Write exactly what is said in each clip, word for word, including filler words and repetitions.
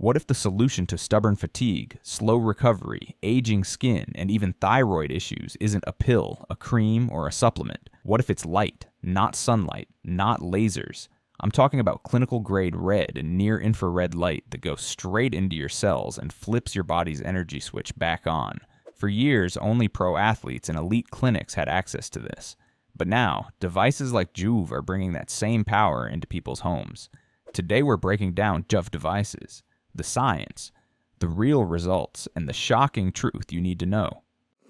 What if the solution to stubborn fatigue, slow recovery, aging skin, and even thyroid issues isn't a pill, a cream, or a supplement? What if it's light, not sunlight, not lasers? I'm talking about clinical grade red and near infrared light that goes straight into your cells and flips your body's energy switch back on. For years, only pro athletes and elite clinics had access to this. But now, devices like Joovv are bringing that same power into people's homes. Today we're breaking down Joovv devices, the science, the real results, and the shocking truth you need to know.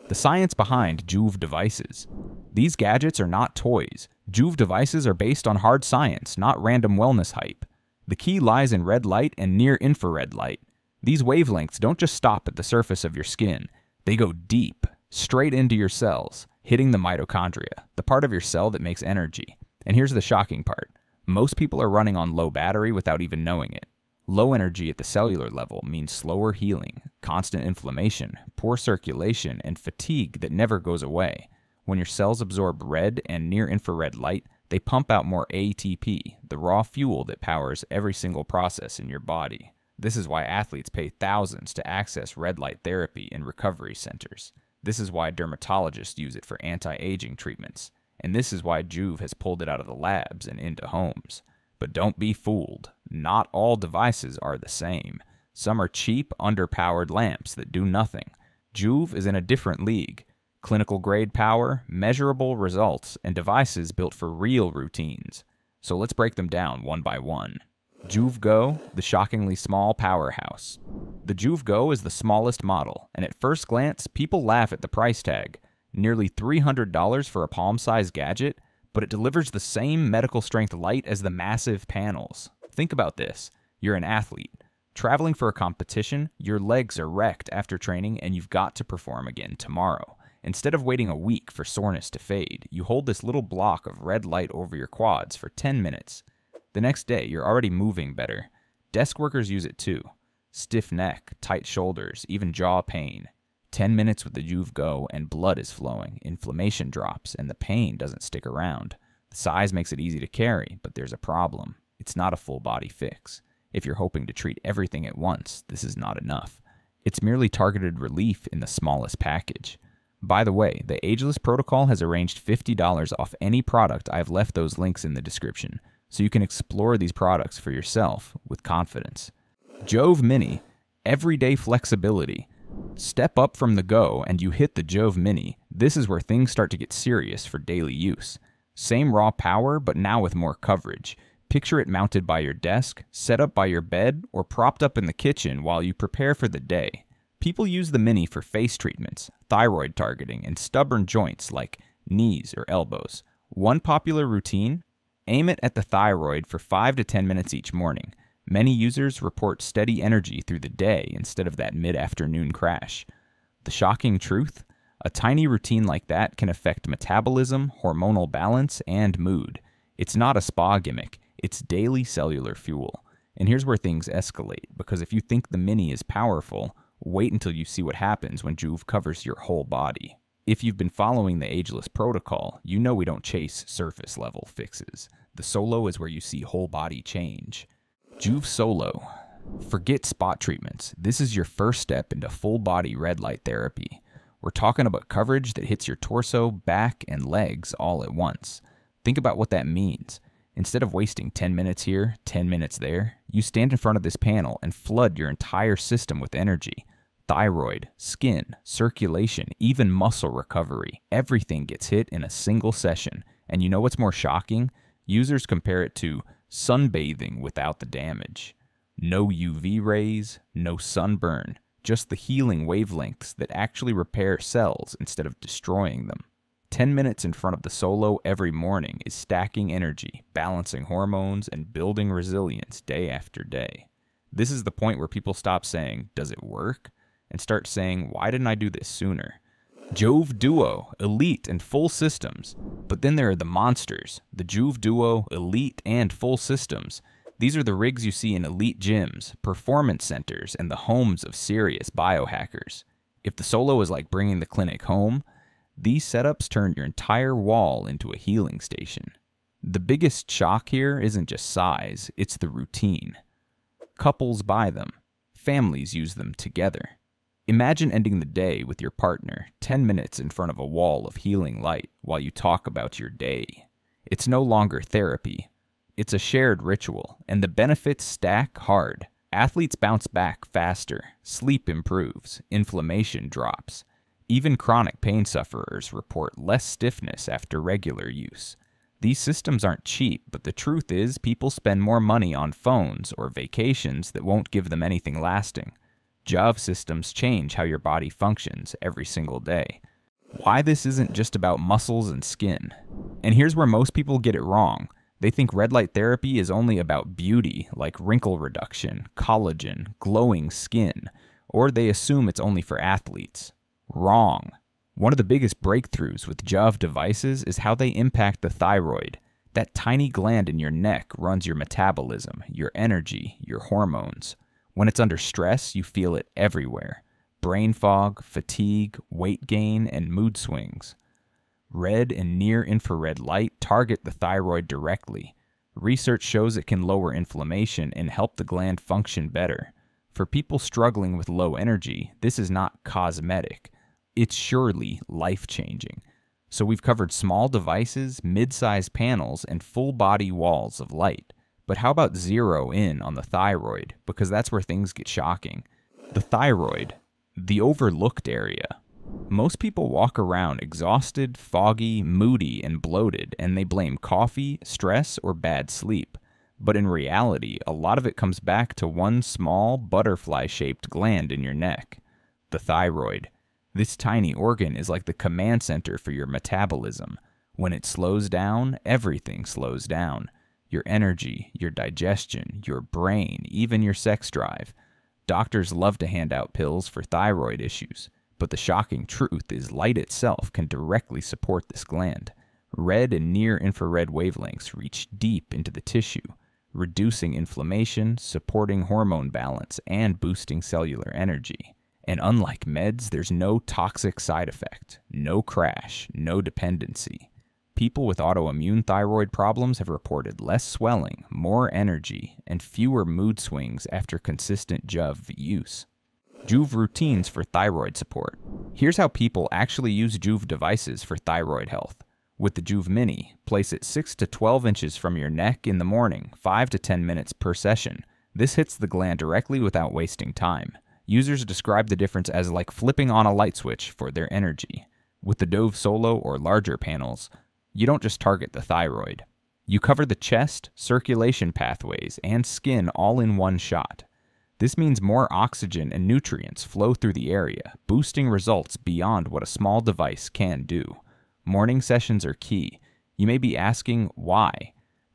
The science behind Joovv devices. These gadgets are not toys. Joovv devices are based on hard science, not random wellness hype. The key lies in red light and near-infrared light. These wavelengths don't just stop at the surface of your skin. They go deep, straight into your cells, hitting the mitochondria, the part of your cell that makes energy. And here's the shocking part. Most people are running on low battery without even knowing it. Low energy at the cellular level means slower healing, constant inflammation, poor circulation, and fatigue that never goes away. When your cells absorb red and near-infrared light, they pump out more A T P, the raw fuel that powers every single process in your body. This is why athletes pay thousands to access red light therapy in recovery centers. This is why dermatologists use it for anti-aging treatments. And this is why Joovv has pulled it out of the labs and into homes. But don't be fooled. Not all devices are the same. Some are cheap, underpowered lamps that do nothing. Joovv is in a different league. Clinical grade power, measurable results, and devices built for real routines. So let's break them down one by one. Joovv Go, the shockingly small powerhouse. The Joovv Go is the smallest model, and at first glance, people laugh at the price tag. Nearly three hundred dollars for a palm-sized gadget, but it delivers the same medical-strength light as the massive panels. Think about this. You're an athlete. Traveling for a competition, your legs are wrecked after training and you've got to perform again tomorrow. Instead of waiting a week for soreness to fade, you hold this little block of red light over your quads for ten minutes. The next day, you're already moving better. Desk workers use it too. Stiff neck, tight shoulders, even jaw pain. ten minutes with the Joovv Go and blood is flowing, inflammation drops, and the pain doesn't stick around. The size makes it easy to carry, but there's a problem. It's not a full-body fix. If you're hoping to treat everything at once, this is not enough. It's merely targeted relief in the smallest package. By the way, the Ageless Protocol has arranged fifty dollars off any product. I've left those links in the description, so you can explore these products for yourself with confidence. Joovv Mini, everyday flexibility. Step up from the Go and you hit the Joovv Mini. This is where things start to get serious for daily use. Same raw power, but now with more coverage. Picture it mounted by your desk, set up by your bed, or propped up in the kitchen while you prepare for the day. People use the Mini for face treatments, thyroid targeting, and stubborn joints like knees or elbows. One popular routine? Aim it at the thyroid for five to ten minutes each morning. Many users report steady energy through the day instead of that mid-afternoon crash. The shocking truth? A tiny routine like that can affect metabolism, hormonal balance, and mood. It's not a spa gimmick, it's daily cellular fuel. And here's where things escalate, because if you think the Mini is powerful, wait until you see what happens when Joovv covers your whole body. If you've been following the Ageless Protocol, you know we don't chase surface-level fixes. The Solo is where you see whole body change. Joovv Solo. Forget spot treatments. This is your first step into full-body red light therapy. We're talking about coverage that hits your torso, back, and legs all at once. Think about what that means. Instead of wasting ten minutes here, ten minutes there, you stand in front of this panel and flood your entire system with energy. Thyroid, skin, circulation, even muscle recovery. Everything gets hit in a single session. And you know what's more shocking? Users compare it to sunbathing without the damage. No U V rays, no sunburn, just the healing wavelengths that actually repair cells instead of destroying them. ten minutes in front of the Solo every morning is stacking energy, balancing hormones, and building resilience day after day. This is the point where people stop saying, "Does it work?" and start saying, "Why didn't I do this sooner?" Joovv Duo, Elite and Full Systems. But then there are the monsters, the Joovv Duo, Elite and Full Systems. These are the rigs you see in elite gyms, performance centers, and the homes of serious biohackers. If the Solo is like bringing the clinic home, these setups turn your entire wall into a healing station. The biggest shock here isn't just size, it's the routine. Couples buy them. Families use them together. Imagine ending the day with your partner ten minutes in front of a wall of healing light while you talk about your day. It's no longer therapy. It's a shared ritual, and the benefits stack hard. Athletes bounce back faster, sleep improves, inflammation drops. Even chronic pain sufferers report less stiffness after regular use. These systems aren't cheap, but the truth is people spend more money on phones or vacations that won't give them anything lasting. Joovv systems change how your body functions every single day. Why this isn't just about muscles and skin. And here's where most people get it wrong. They think red light therapy is only about beauty, like wrinkle reduction, collagen, glowing skin, or they assume it's only for athletes. Wrong. One of the biggest breakthroughs with Joovv devices is how they impact the thyroid. That tiny gland in your neck runs your metabolism, your energy, your hormones. When it's under stress, you feel it everywhere. Brain fog, fatigue, weight gain, and mood swings. Red and near-infrared light target the thyroid directly. Research shows it can lower inflammation and help the gland function better. For people struggling with low energy, this is not cosmetic. It's surely life-changing. So we've covered small devices, mid-size panels, and full-body walls of light. But how about zero in on the thyroid, because that's where things get shocking. The thyroid, the overlooked area. Most people walk around exhausted, foggy, moody, and bloated, and they blame coffee, stress, or bad sleep. But in reality, a lot of it comes back to one small, butterfly-shaped gland in your neck, the thyroid. This tiny organ is like the command center for your metabolism. When it slows down, everything slows down. Your energy, your digestion, your brain, even your sex drive. Doctors love to hand out pills for thyroid issues, but the shocking truth is light itself can directly support this gland. Red and near-infrared wavelengths reach deep into the tissue, reducing inflammation, supporting hormone balance, and boosting cellular energy. And unlike meds, there's no toxic side effect, no crash, no dependency. People with autoimmune thyroid problems have reported less swelling, more energy, and fewer mood swings after consistent Joovv use. Joovv routines for thyroid support. Here's how people actually use Joovv devices for thyroid health. With the Joovv Mini, place it six to twelve inches from your neck in the morning, five to ten minutes per session. This hits the gland directly without wasting time. Users describe the difference as like flipping on a light switch for their energy. With the Joovv Solo or larger panels, you don't just target the thyroid. You cover the chest, circulation pathways, and skin all in one shot. This means more oxygen and nutrients flow through the area, boosting results beyond what a small device can do. Morning sessions are key. You may be asking, why?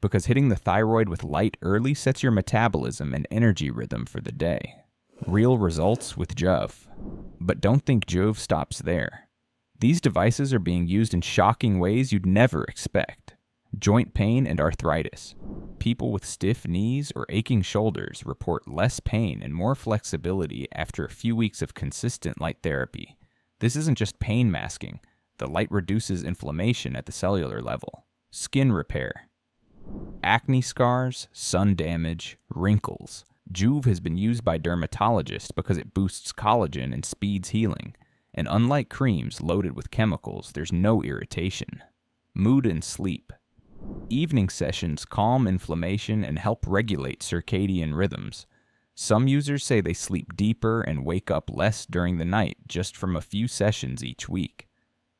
Because hitting the thyroid with light early sets your metabolism and energy rhythm for the day. Real results with Joovv. But don't think Joovv stops there. These devices are being used in shocking ways you'd never expect. Joint pain and arthritis. People with stiff knees or aching shoulders report less pain and more flexibility after a few weeks of consistent light therapy. This isn't just pain masking. The light reduces inflammation at the cellular level. Skin repair. Acne scars, sun damage, wrinkles. Joovv has been used by dermatologists because it boosts collagen and speeds healing. And unlike creams loaded with chemicals, there's no irritation. Mood and sleep. Evening sessions calm inflammation and help regulate circadian rhythms. Some users say they sleep deeper and wake up less during the night just from a few sessions each week.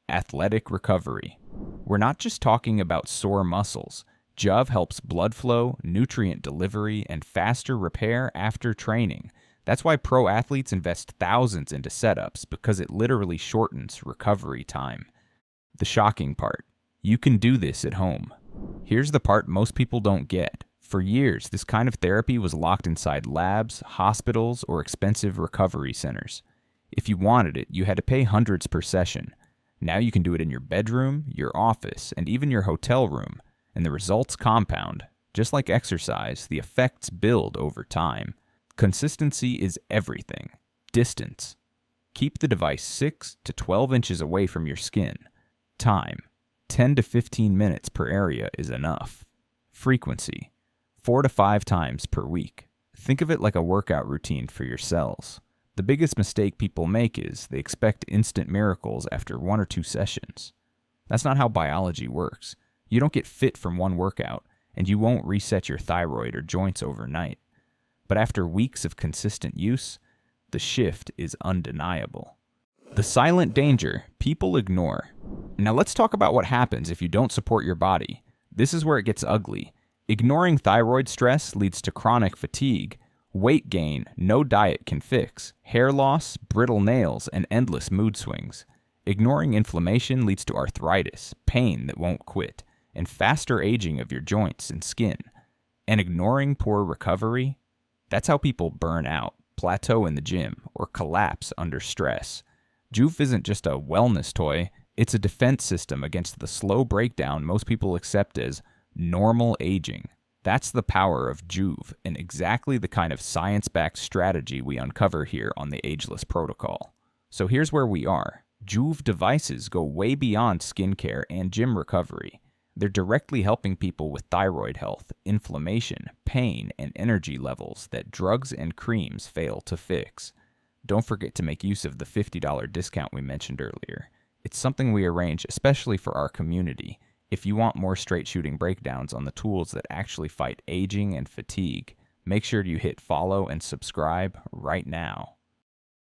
Athletic recovery. We're not just talking about sore muscles. Joovv helps blood flow, nutrient delivery, and faster repair after training. That's why pro athletes invest thousands into setups, because it literally shortens recovery time. The shocking part. You can do this at home. Here's the part most people don't get. For years, this kind of therapy was locked inside labs, hospitals, or expensive recovery centers. If you wanted it, you had to pay hundreds per session. Now you can do it in your bedroom, your office, and even your hotel room, and the results compound. Just like exercise, the effects build over time. Consistency is everything. Distance. Keep the device six to twelve inches away from your skin. Time. ten to fifteen minutes per area is enough. Frequency. four to five times per week. Think of it like a workout routine for your cells. The biggest mistake people make is they expect instant miracles after one or two sessions. That's not how biology works. You don't get fit from one workout, and you won't reset your thyroid or joints overnight. But after weeks of consistent use, the shift is undeniable. The silent danger people ignore. Now let's talk about what happens if you don't support your body. This is where it gets ugly. Ignoring thyroid stress leads to chronic fatigue, weight gain no diet can fix, hair loss, brittle nails, and endless mood swings. Ignoring inflammation leads to arthritis, pain that won't quit, and faster aging of your joints and skin. And ignoring poor recovery? That's how people burn out, plateau in the gym, or collapse under stress. Joovv isn't just a wellness toy, it's a defense system against the slow breakdown most people accept as normal aging. That's the power of Joovv, and exactly the kind of science-backed strategy we uncover here on the Ageless Protocol. So here's where we are. Joovv devices go way beyond skincare and gym recovery. They're directly helping people with thyroid health, inflammation, pain, and energy levels that drugs and creams fail to fix. Don't forget to make use of the fifty dollar discount we mentioned earlier. It's something we arrange especially for our community. If you want more straight-shooting breakdowns on the tools that actually fight aging and fatigue, make sure you hit follow and subscribe right now.